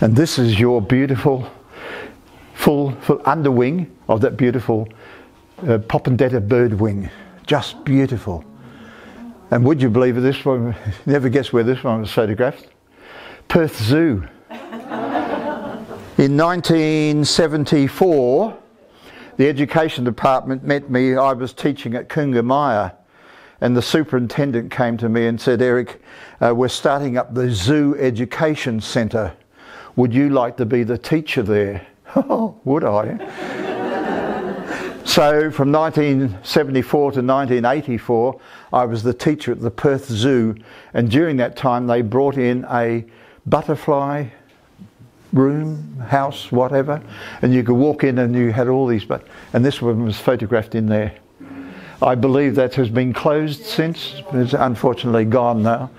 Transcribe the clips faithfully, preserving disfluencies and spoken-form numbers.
And this is your beautiful full, full underwing of that beautiful uh, Popondetta birdwing. Just beautiful. And would you believe it, this one, never guess where this one was photographed? Perth Zoo. In nineteen seventy-four, the education department met me. I was teaching at Kungamaya, and the superintendent came to me and said, Eric, uh, we're starting up the Zoo Education Centre. Would you like to be the teacher there? Oh, would I? So from nineteen seventy-four to nineteen eighty-four, I was the teacher at the Perth Zoo, and during that time they brought in a butterfly room, house, whatever, and you could walk in and you had all these, but and this one was photographed in there. I believe that has been closed since. It's unfortunately gone now.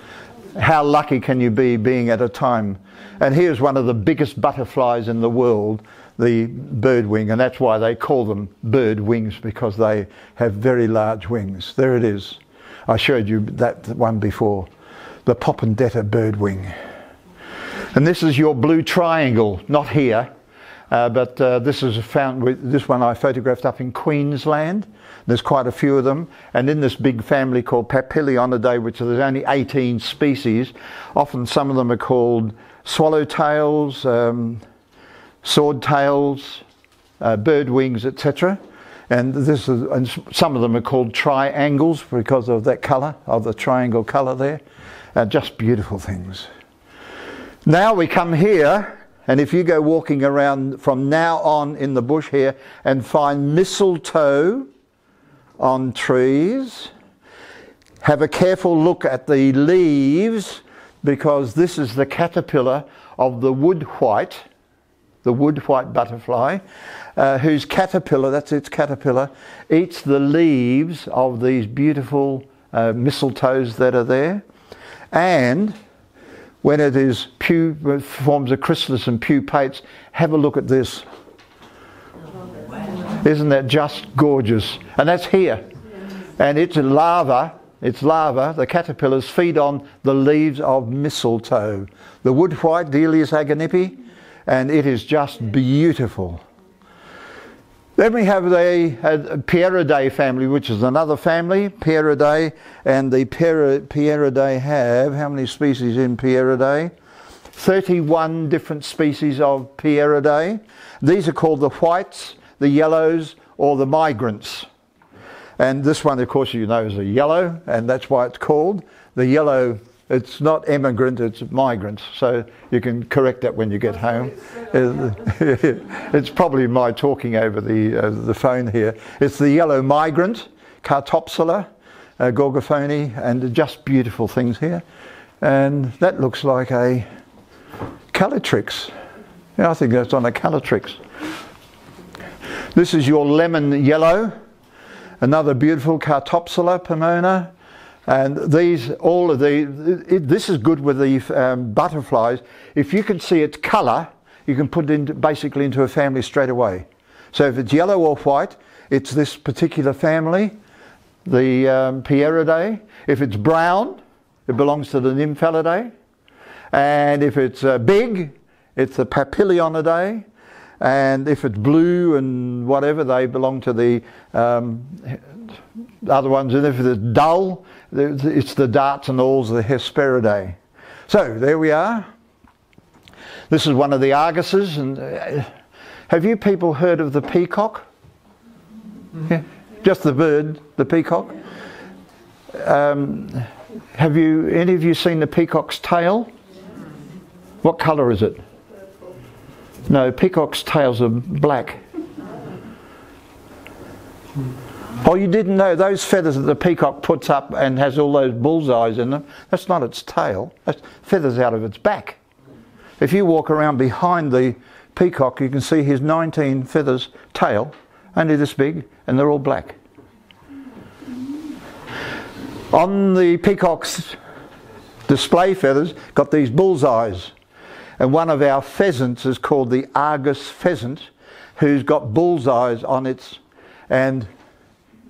How lucky can you be being at a time? And here's one of the biggest butterflies in the world, the birdwing, and that's why they call them bird wings, because they have very large wings. There it is. I showed you that one before, the Popondetta birdwing. And this is your blue triangle, not here, uh, but uh, this is found with, this one I photographed up in Queensland. There's quite a few of them, and in this big family called Papillionidae, which there's only eighteen species. Often some of them are called swallowtails, um, swordtails, uh, birdwings, et cetera. And this is, and some of them are called triangles because of that colour, of the triangle colour there. Uh, just beautiful things. Now we come here, and if you go walking around from now on in the bush here and find mistletoe on trees, have a careful look at the leaves, because this is the caterpillar of the woodwhite, the woodwhite butterfly, uh, whose caterpillar, that's its caterpillar, eats the leaves of these beautiful uh, mistletoes that are there. And when it is pu forms a chrysalis and pupates, have a look at this. Isn't that just gorgeous? And that's here. And it's larva, it's larva, the caterpillars feed on the leaves of mistletoe. The woodwhite, Delias aganippe, and it is just beautiful. Then we have the uh, Pieridae family, which is another family, Pieridae, and the Pieridae have, how many species in Pieridae? thirty-one different species of Pieridae. These are called the whites, the yellows, or the migrants. And this one, of course, you know, is a yellow, and that's why it's called the yellow. It's not emigrant, it's migrants, so you can correct that when you get home. It's probably my talking over the, uh, the phone here. It's the yellow migrant, Catopsilia uh, gorgophone, and just beautiful things here. And that looks like a calatrix. Yeah, I think that's on a calatrix. This is your lemon yellow, another beautiful Catopsilia pomona. And these, all of the, it, this is good with the um, butterflies. If you can see its colour, you can put it into, basically into a family straight away. So if it's yellow or white, it's this particular family, the um, Pieridae. If it's brown, it belongs to the Nymphalidae. And if it's uh, big, it's the Papillionidae. And if it's blue and whatever, they belong to the um, other ones. And if it's dull, it's the darts and alls, the Hesperidae. So there we are. This is one of the Arguses. And uh, have you people heard of the peacock? Mm-hmm. Yeah, just the bird, the peacock. Um, have you any of you seen the peacock's tail? What colour is it? No, peacock's tails are black. Oh, you didn't know those feathers that the peacock puts up and has all those bullseyes in them, that's not its tail, that's feathers out of its back. If you walk around behind the peacock, you can see his nineteen feathers tail, only this big, and they're all black. On the peacock's display feathers, got these bullseyes. And one of our pheasants is called the Argus pheasant, who's got bullseyes on its, and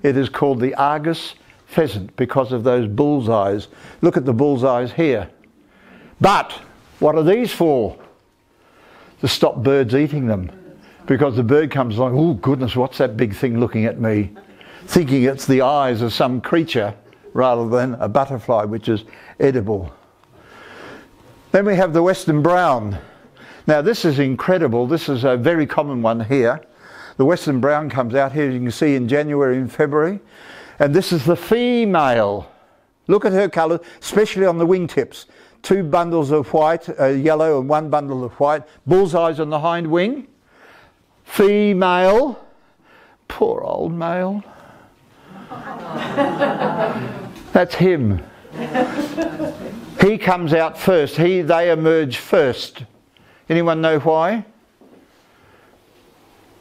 it is called the Argus pheasant because of those bullseyes. Look at the bullseyes here. But what are these for? to stop birds eating them, because the bird comes along, oh goodness, what's that big thing looking at me, thinking it's the eyes of some creature rather than a butterfly, which is edible. Then we have the Western Brown. Now this is incredible. This is a very common one here. The Western Brown comes out here, as you can see, in January and February. And this is the female. Look at her colour, especially on the wingtips. Two bundles of white, uh, yellow, and one bundle of white. Bullseyes on the hind wing. Female. Poor old male. That's him. He comes out first. He, they emerge first. Anyone know why?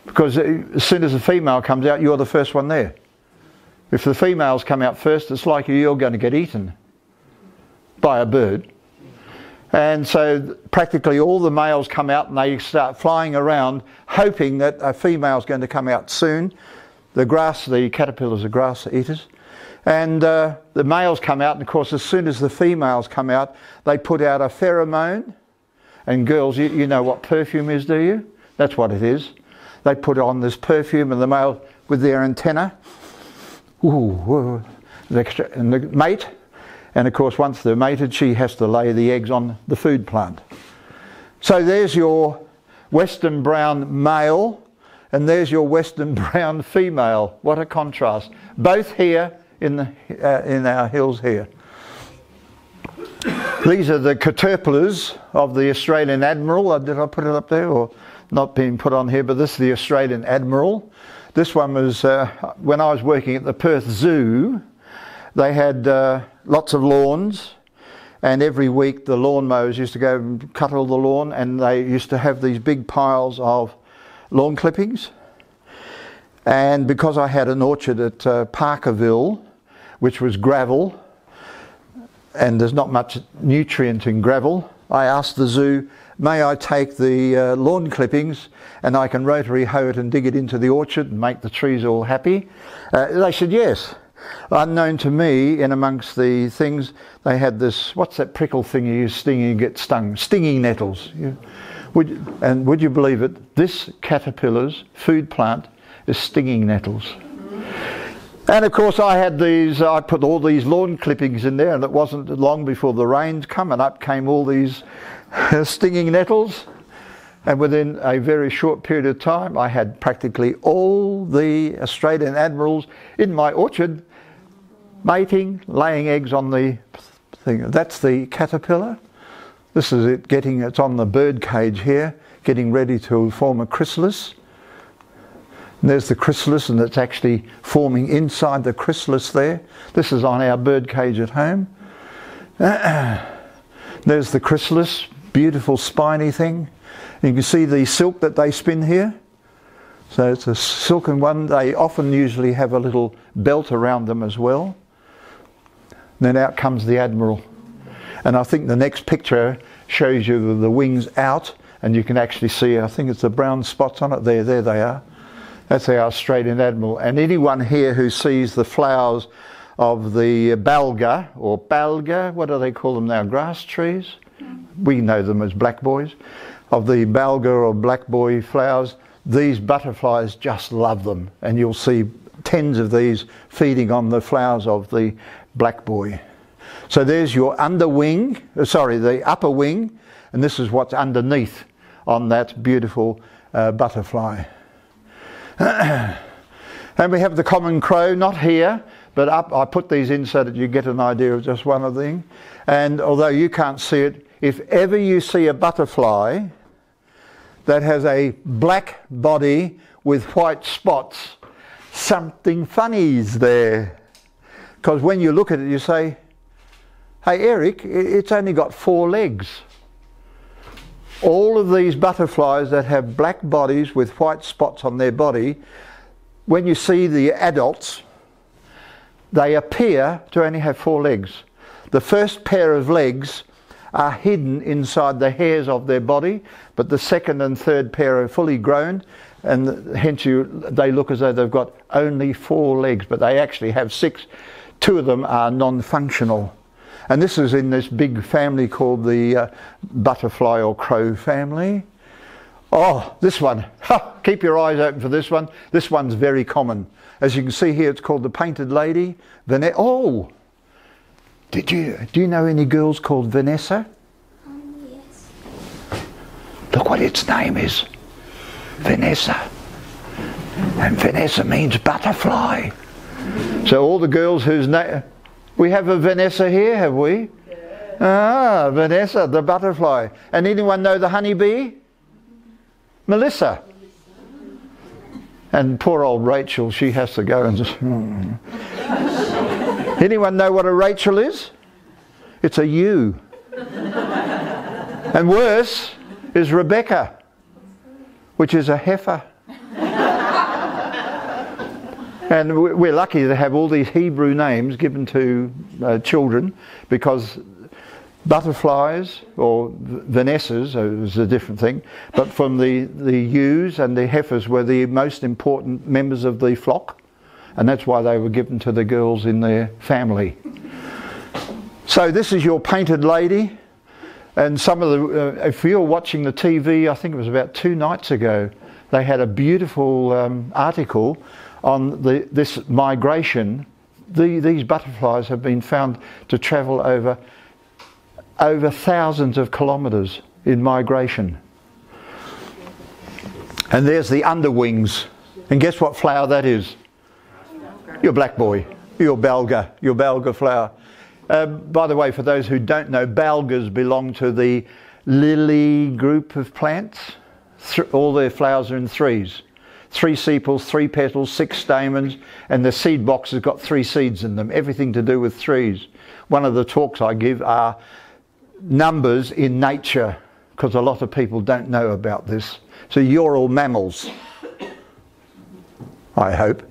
Because as soon as the female comes out, you're the first one there. If the females come out first, it's likely you're going to get eaten by a bird. And so practically all the males come out and they start flying around, hoping that a female's going to come out soon. The grass, the caterpillars are grass eaters. And uh, the males come out, and of course as soon as the females come out, they put out a pheromone. And girls, you, you know what perfume is, do you? That's what it is. They put on this perfume, and the male with their antenna, ooh, and the mate, and of course once they're mated, she has to lay the eggs on the food plant. So there's your Western Brown male, and there's your Western Brown female. What a contrast. Both here in, the, uh, in our hills here. These are the caterpillars of the Australian Admiral. Did I put it up there, or not being put on here? But this is the Australian Admiral. This one was, uh, when I was working at the Perth Zoo, they had uh, lots of lawns, and every week the lawn mowers used to go and cut all the lawn, and they used to have these big piles of lawn clippings. And because I had an orchard at uh, Parkerville, which was gravel, and there's not much nutrient in gravel, I asked the zoo, may I take the uh, lawn clippings and I can rotary hoe it and dig it into the orchard and make the trees all happy? Uh, they said yes. Unknown to me, in amongst the things, they had this, what's that prickle thing you use stinging and get stung? Stinging nettles. You, would, and would you believe it, this caterpillar's food plant is stinging nettles. And of course I had these, I put all these lawn clippings in there, and it wasn't long before the rains come and up came all these stinging nettles. And within a very short period of time I had practically all the Australian Admirals in my orchard, mating, laying eggs on the thing. That's the caterpillar. This is it getting, it's on the bird cage here, getting ready to form a chrysalis. And there's the chrysalis, and it's actually forming inside the chrysalis there. This is on our bird cage at home. There's the chrysalis, beautiful spiny thing. And you can see the silk that they spin here. So it's a silken one. They often usually have a little belt around them as well. And then out comes the Admiral. And I think the next picture shows you the wings out, and you can actually see, I think it's the brown spots on it. There, there they are. That's our Australian Admiral. And anyone here who sees the flowers of the Balga, or Balga, what do they call them now, grass trees? We know them as black boys. Of the Balga or black boy flowers, these butterflies just love them. And you'll see tens of these feeding on the flowers of the black boy. So there's your under wing, sorry, the upper wing, and this is what's underneath on that beautiful uh, butterfly. And we have the common crow, not here, but up. I put these in so that you get an idea of just one of them. And although you can't see it, if ever you see a butterfly that has a black body with white spots, something funny's there. Because when you look at it, you say, hey Eric, it's only got four legs. All of these butterflies that have black bodies with white spots on their body, when you see the adults, they appear to only have four legs. The first pair of legs are hidden inside the hairs of their body, but the second and third pair are fully grown, and hence you, they look as though they've got only four legs, but they actually have six. Two of them are non-functional. And this is in this big family called the uh, butterfly or crow family. Oh, this one. Ha! Keep your eyes open for this one. This one's very common. As you can see here, it's called the Painted Lady. Vanessa. Oh! Did you, do you know any girls called Vanessa? Um, yes. Look what its name is. Vanessa. And Vanessa means butterfly. So all the girls whose name... We have a Vanessa here, have we? Yeah. Ah, Vanessa, the butterfly. And anyone know the honeybee? Melissa. And poor old Rachel, she has to go and just... Hmm. Anyone know what a Rachel is? It's a ewe. And worse is Rebecca, which is a heifer. And we're lucky to have all these Hebrew names given to uh, children, because butterflies, or Vanessas is a different thing, but from the, the ewes and the heifers were the most important members of the flock, and that's why they were given to the girls in their family. So this is your Painted Lady, and some of the, uh, if you're watching the T V, I think it was about two nights ago, they had a beautiful um, article on the, this migration. The, these butterflies have been found to travel over over thousands of kilometres in migration. And there's the underwings. And guess what flower that is? Your black boy, your Balga, your Balga flower. Uh, by the way, for those who don't know, Balgas belong to the lily group of plants. Th all their flowers are in threes. Three sepals, three petals, six stamens, and the seed box has got three seeds in them. Everything to do with threes. One of the talks I give are numbers in nature, because a lot of people don't know about this. So you're all mammals, I hope.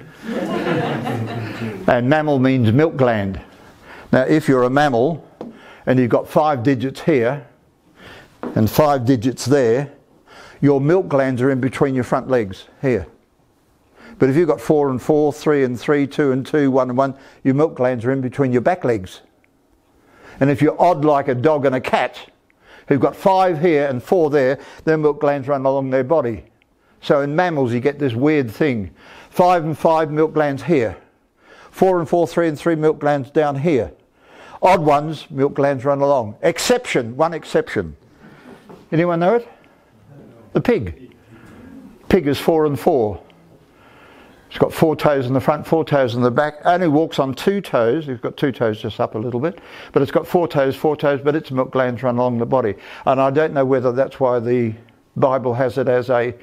And mammal means milk gland. Now if you're a mammal and you've got five digits here and five digits there, your milk glands are in between your front legs here. But if you've got four and four, three and three, two and two, one and one, your milk glands are in between your back legs. And if you're odd like a dog and a cat, who've got five here and four there, their milk glands run along their body. So in mammals you get this weird thing. Five and five milk glands here. Four and four, three and three milk glands down here. Odd ones, milk glands run along. Exception, one exception. Anyone know it? The pig. Pig is four and four. It's got four toes in the front, four toes in the back. Only walks on two toes. It's got two toes just up a little bit. But it's got four toes, four toes, but its milk glands run along the body. And I don't know whether that's why the Bible has it as a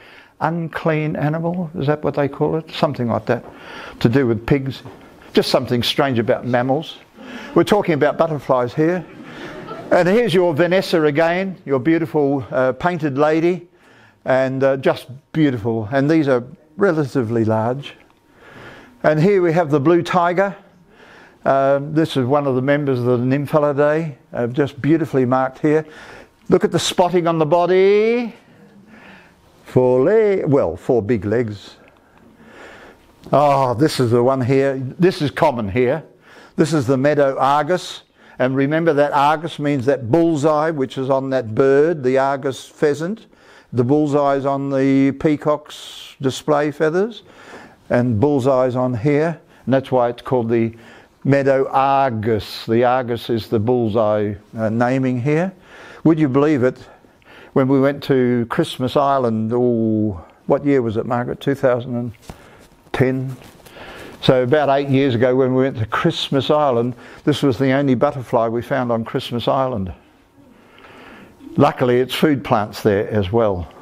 unclean animal. Is that what they call it? Something like that. To do with pigs. Just something strange about mammals. We're talking about butterflies here. And here's your Vanessa again, your beautiful uh, Painted Lady. And uh, just beautiful. And these are relatively large. And here we have the blue tiger. Um, this is one of the members of the Nymphalidae, uh, just beautifully marked here. Look at the spotting on the body. Four legs, well, four big legs. Oh, this is the one here. This is common here. This is the meadow Argus. And remember that Argus means that bullseye which is on that bird, the Argus pheasant. The bullseyes on the peacock's display feathers, and bullseyes on here, and that's why it's called the meadow Argus. The Argus is the bullseye uh, naming here. Would you believe it? When we went to Christmas Island, oh, what year was it, Margaret? two thousand ten. So about eight years ago, when we went to Christmas Island, this was the only butterfly we found on Christmas Island. Luckily it's food plants there as well.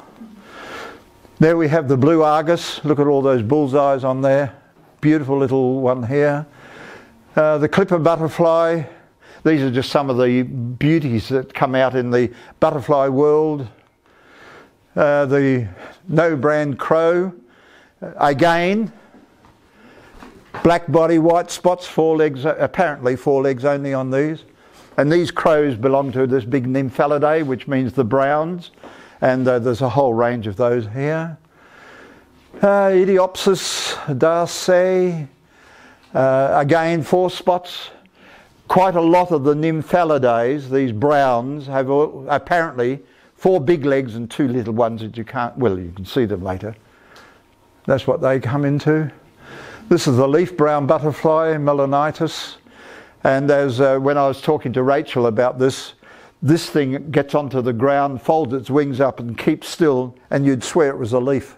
There we have the blue Argus. Look at all those bullseyes on there. Beautiful little one here. Uh, the clipper butterfly. These are just some of the beauties that come out in the butterfly world. Uh, the no-brand crow. Again, black body, white spots, four legs, apparently four legs only on these. And these crows belong to this big Nymphalidae, which means the browns, and uh, there's a whole range of those here. Uh, Idiopsis darsae, uh, again four spots. Quite a lot of the Nymphalidaes, these browns, have all, apparently Four big legs and two little ones that you can't, well, you can see them later. That's what they come into. This is the leaf brown butterfly, melanitis. And as uh, when I was talking to Rachel about this, this thing gets onto the ground, folds its wings up and keeps still, and you'd swear it was a leaf.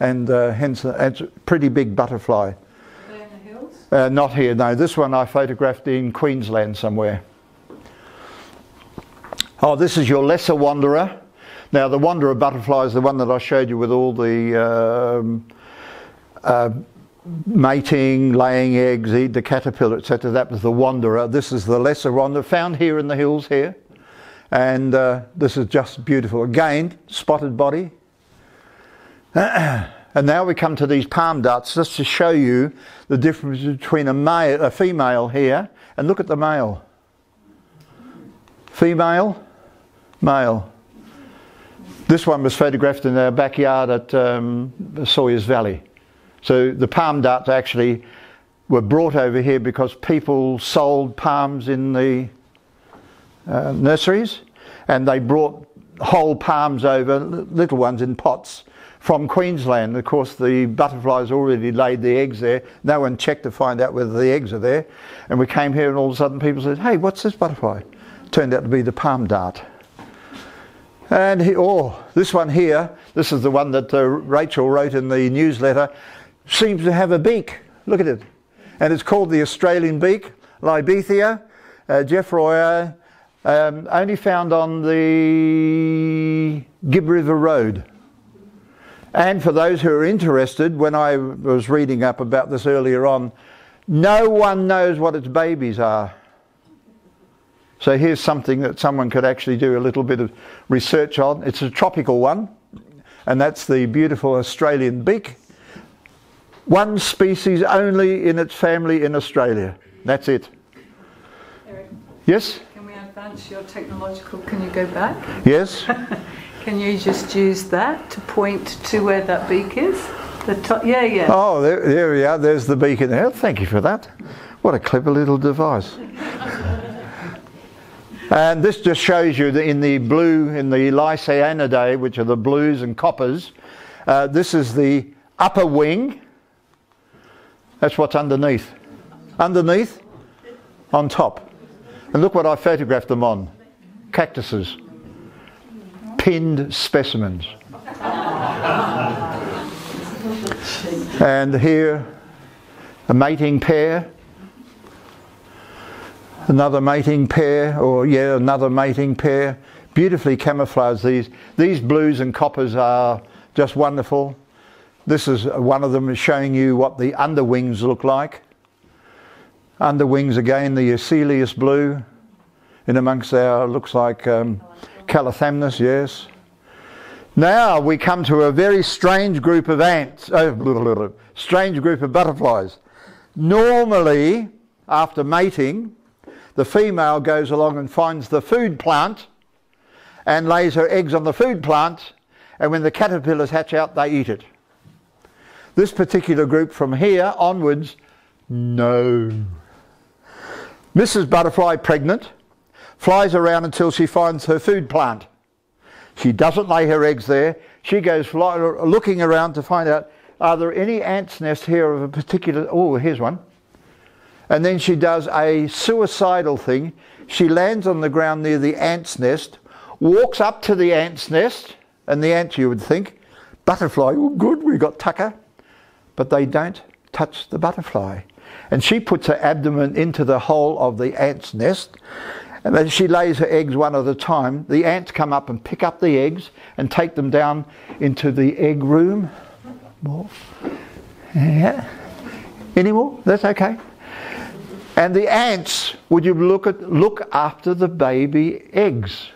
And uh, hence, it's a pretty big butterfly. Are they in the hills? Uh, not here, no. This one I photographed in Queensland somewhere. Oh, this is your Lesser Wanderer. Now, the Wanderer butterfly is the one that I showed you with all the um, uh, mating, laying eggs, eat the caterpillar, et cetera. That was the Wanderer. This is the Lesser Wanderer, found here in the hills here. And uh, this is just beautiful. Again, spotted body. And now we come to these palm darts, just to show you the difference between a, male, a female here, and look at the male. Female, male. This one was photographed in our backyard at um, Sawyers Valley. So the palm darts actually were brought over here because people sold palms in the uh, nurseries, and they brought whole palms over, little ones in pots, from Queensland. Of course, the butterflies already laid the eggs there. No one checked to find out whether the eggs are there. And we came here and all of a sudden people said, hey, what's this butterfly? Turned out to be the palm dart. And he, oh, this one here, this is the one that uh, Rachel wrote in the newsletter, seems to have a beak. Look at it. And it's called the Australian beak, Libethia, uh, Jeff Royer, um, only found on the Gibb River Road. And for those who are interested, when I was reading up about this earlier on, no one knows what its babies are. So here's something that someone could actually do a little bit of research on. It's a tropical one, and that's the beautiful Australian beak. One species only in its family in Australia. That's it. Eric, yes? Can we advance your technological, can you go back? Yes. Can you just use that to point to where that beak is? The top, yeah, yeah. Oh, there, there we are. There's the beak in there. Thank you for that. What a clever little device. And this just shows you that in the blue, in the Lycaenidae, which are the blues and coppers, uh, this is the upper wing. That's what's underneath. Underneath, on top. And look what I photographed them on. Cactuses. Pinned specimens. And here, a mating pair, another mating pair, or yeah, another mating pair. Beautifully camouflaged. These these blues and coppers are just wonderful. This is one of them, is showing you what the underwings look like. Underwings again, the Eucelius blue, in amongst our looks like. Um, Calothamnus, yes. Now we come to a very strange group of ants, oh, strange group of butterflies. Normally, after mating, the female goes along and finds the food plant and lays her eggs on the food plant, and when the caterpillars hatch out, they eat it. This particular group from here onwards, no. Missus Butterfly, pregnant, flies around until she finds her food plant. She doesn't lay her eggs there. She goes fly, looking around to find out, are there any ants' nests here of a particular... Oh, here's one. And then she does a suicidal thing. She lands on the ground near the ant's nest, walks up to the ant's nest, and the ants, you would think, butterfly, oh good, we got Tucker. But they don't touch the butterfly. And she puts her abdomen into the hole of the ant's nest, and then she lays her eggs one at a time. The ants come up and pick up the eggs and take them down into the egg room. More? Yeah. Any more? That's okay. And the ants, would you look at, look after the baby eggs.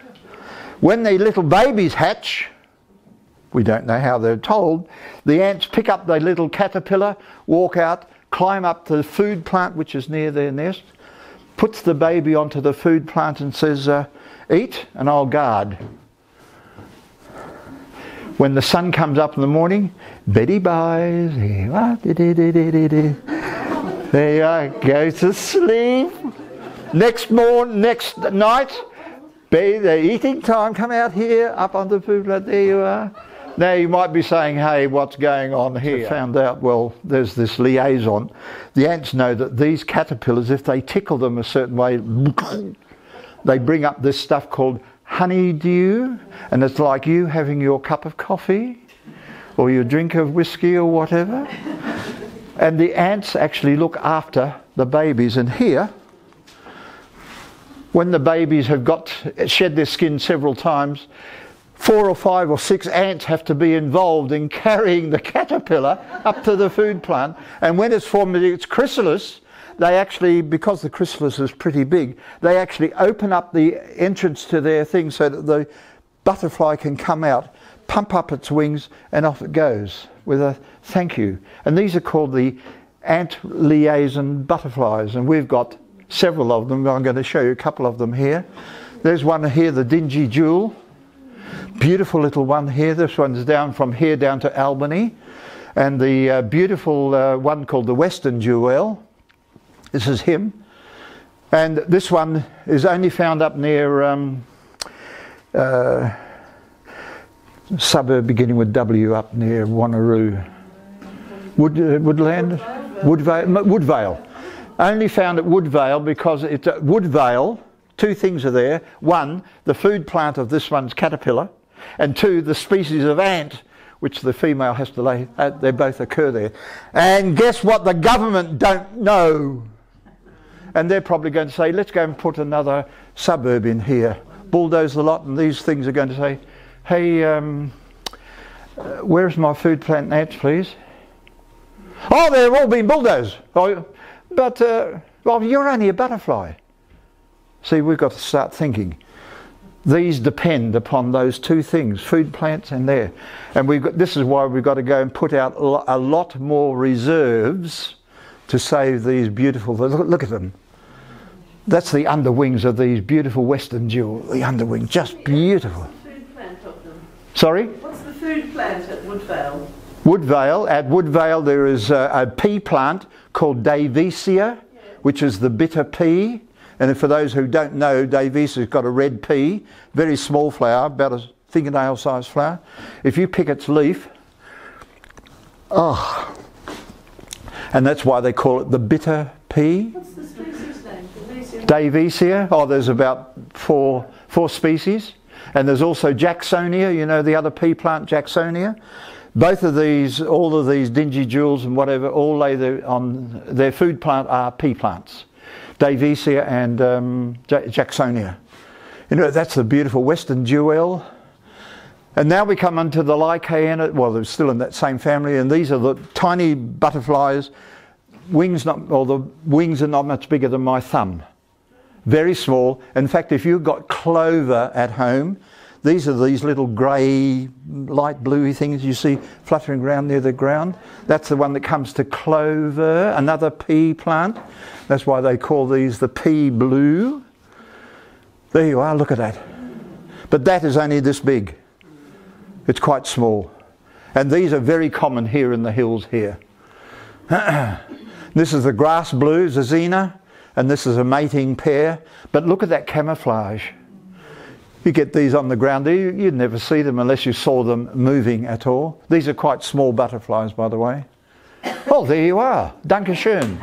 When the little babies hatch, we don't know how they're told, the ants pick up their little caterpillar, walk out, climb up to the food plant which is near their nest, puts the baby onto the food plant and says, uh, eat and I'll guard. When the sun comes up in the morning, Betty buys, there you are, go to sleep. Next morning, next night, be the eating time, come out here, up on the boola, there you are. Now you might be saying, hey, what's going on here? I found out, well, there's this liaison. The ants know that these caterpillars, if they tickle them a certain way, they bring up this stuff called honeydew, and it's like you having your cup of coffee or your drink of whiskey or whatever. And the ants actually look after the babies. And here, when the babies have got shed their skin several times, four or five or six ants have to be involved in carrying the caterpillar up to the food plant. And when it's forming its chrysalis, they actually, because the chrysalis is pretty big, they actually open up the entrance to their thing so that the butterfly can come out, pump up its wings, and off it goes with a thank you. And these are called the ant liaison butterflies, and we've got several of them. I'm going to show you a couple of them here. There's one here, the dingy jewel. Beautiful little one here. This one's down from here down to Albany. And the uh, beautiful uh, one called the Western Jewel. This is him. And this one is only found up near um, uh, suburb beginning with W up near Wanneroo. Wood, uh, woodland? Woodvale. Woodvale. Only found at Woodvale because it's at Woodvale. Two things are there. One, the food plant of this one's caterpillar, and two, the species of ant which the female has to lay. Uh, they both occur there. And guess what? The government don't know. And they're probably going to say, let's go and put another suburb in here. Bulldoze the lot, and these things are going to say, hey, um, uh, where's my food plant and ants, please? Oh, they've all been bulldozed. Oh, but, uh, well, you're only a butterfly. See, we've got to start thinking. These depend upon those two things, food plants and there. And we've got, this is why we've got to go and put out a lot more reserves to save these beautiful, look, look at them. That's the underwings of these beautiful Western Jewel, the underwing, just beautiful. What's the food plant of them? Sorry? What's the food plant at Woodvale? Woodvale, at Woodvale there is a, a pea plant called Daviesia, yeah, which is the bitter pea. And for those who don't know, Daviesia's got a red pea, very small flower, about a fingernail size flower. If you pick its leaf, oh, and that's why they call it the bitter pea. What's the species name? Daviesia. Oh, there's about four, four species. And there's also Jacksonia, you know, the other pea plant, Jacksonia. Both of these, all of these dingy jewels and whatever, all lay their, on their food plant are pea plants. Daviesia and um, Jacksonia. You know, that's the beautiful Western Jewel. And now we come into the Lycaena, well, they're still in that same family, and these are the tiny butterflies. Wings, not, or the wings are not much bigger than my thumb. Very small. In fact, if you've got clover at home, these are these little grey, light bluey things you see fluttering around near the ground. That's the one that comes to clover, another pea plant. That's why they call these the pea blue. There you are, look at that. But that is only this big. It's quite small. And these are very common here in the hills here. This is the grass blue, Zazina, and this is a mating pair. But look at that camouflage. You get these on the ground, you'd never see them unless you saw them moving at all. These are quite small butterflies, by the way. Oh, there you are. Danke schön.